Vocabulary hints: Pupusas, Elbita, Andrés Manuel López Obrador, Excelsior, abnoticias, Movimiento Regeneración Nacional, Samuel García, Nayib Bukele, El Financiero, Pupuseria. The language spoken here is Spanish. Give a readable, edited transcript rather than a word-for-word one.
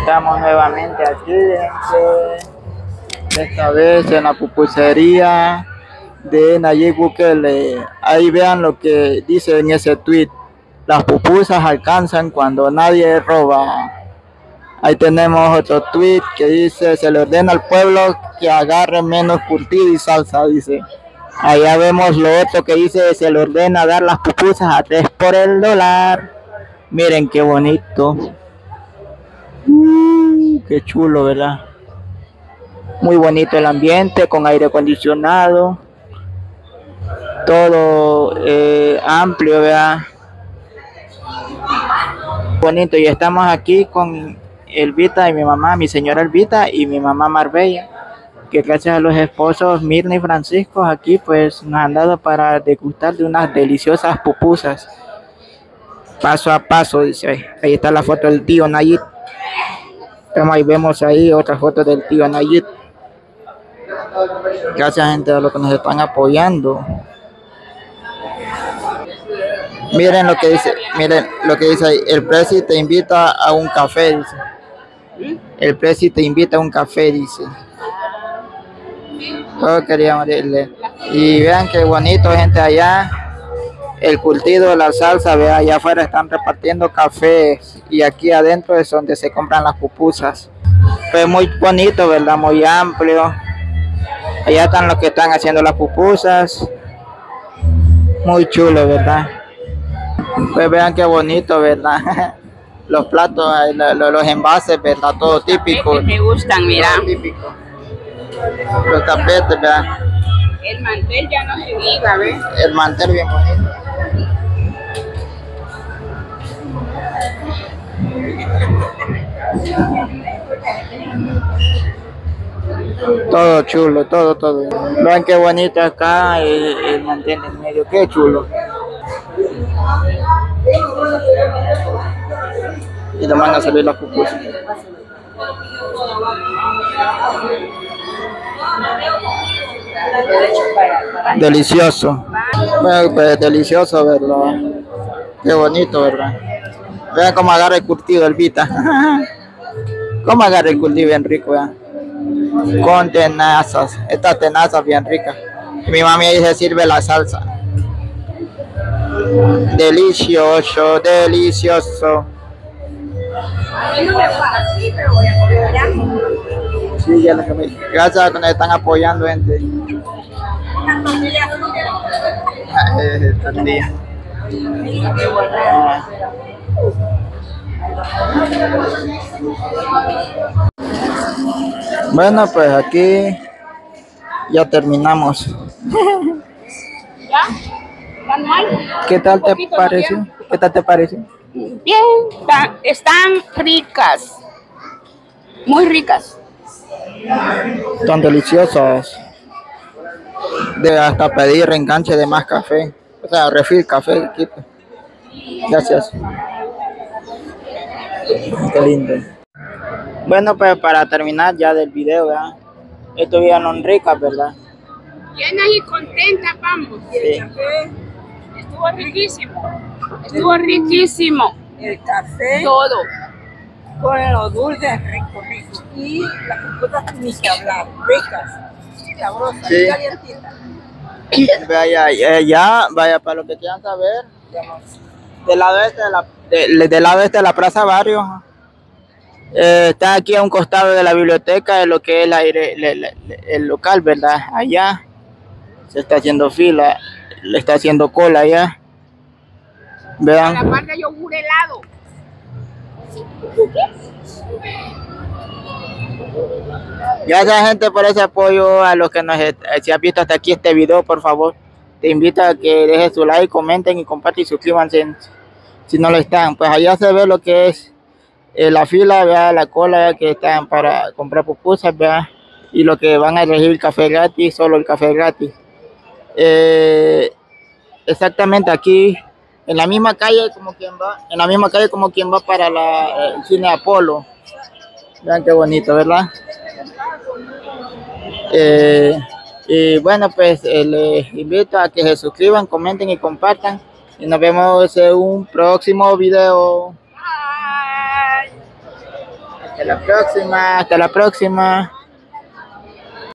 Estamos nuevamente aquí, gente. Esta vez en la pupusería de Nayib Bukele. Ahí vean lo que dice en ese tweet: las pupusas alcanzan cuando nadie roba. Ahí tenemos otro tweet que dice: se le ordena al pueblo que agarre menos curtido y salsa, dice. Allá vemos lo otro que dice: se le ordena dar las pupusas a 3 por el dólar. Miren qué bonito. Qué chulo, ¿verdad? Muy bonito el ambiente, con aire acondicionado. Todo amplio, ¿verdad? Bonito. Y estamos aquí con Elvita y mi mamá, mi señora Elvita y mi mamá Marbella, que gracias a los esposos Mirna y Francisco aquí pues nos han dado para degustar de unas deliciosas pupusas. Paso a paso, dice ahí. Ahí está la foto del tío Nayib. Ahí vemos ahí otra foto del tío Nayib. Gracias, gente, a los que nos están apoyando. Miren lo que dice, ahí. El presi te invita a un café, dice. El presi te invita a un café, dice. Todo queríamos decirle. Y vean qué bonito, gente, allá. El cultivo de la salsa, vea, allá afuera están repartiendo cafés y aquí adentro es donde se compran las pupusas. Pues muy bonito, ¿verdad? Muy amplio. Allá están los que están haciendo las pupusas. Muy chulo, ¿verdad? Pues vean qué bonito, ¿verdad? Los platos, los envases, ¿verdad? Todo típico. Me gustan, mira. Típico. Los tapetes, ¿verdad? El mantel ya no se diga, ¿ves? El mantel bien bonito. Todo chulo, todo. Vean qué bonito acá el mantel en medio, qué chulo. Y le van a salir las pupusas. Delicioso. Bueno, pues delicioso, ¿verdad? Qué bonito, ¿verdad? Vean cómo agarra el curtido, Elvita. Cómo agarra el curtido bien rico, ¿verdad? Con tenazas. Estas tenazas bien ricas. Mi mami ahí se sirve la salsa. Delicioso, delicioso. Sí, ya que gracias a los que nos están apoyando, gente. Bueno, pues aquí ya terminamos. ¿Ya? ¿Qué tal te pareció? Bien, están ricas, muy ricas. Tan deliciosas. De hasta pedir reenganche de más café. O sea, refil café, equipo. Gracias. Qué lindo. Bueno, pues para terminar ya del video, ¿verdad? Estuvieron ricas, ¿verdad? Llenas y contentas, vamos. Sí. El café estuvo riquísimo. El café. Todo. Con los dulces rico. Y las puputas ni que hablar, ricas, sabrosas, sí. Calientitas. Vaya, para los que quieran saber, del lado este de la Plaza Barrios, está aquí a un costado de la biblioteca, de lo que es el local, ¿verdad? Allá se está haciendo fila, le está haciendo cola allá. Vean. La parte de yogur helado. Gracias, gente, por ese apoyo. A los que nos si has visto hasta aquí este video, por favor, te invito a que dejes su like, comenten y compartan y suscríbanse si no lo están. Pues allá se ve lo que es la fila, ¿verdad? La cola, ¿verdad? Que están para comprar pupusas, ¿verdad? Y lo que van a elegir café gratis, solo el café gratis. Exactamente aquí. En la misma calle como quien va, para el cine Apolo. Vean qué bonito, ¿verdad? Y bueno, pues les invito a que se suscriban, comenten y compartan. Y nos vemos en un próximo video. Bye. Hasta la próxima.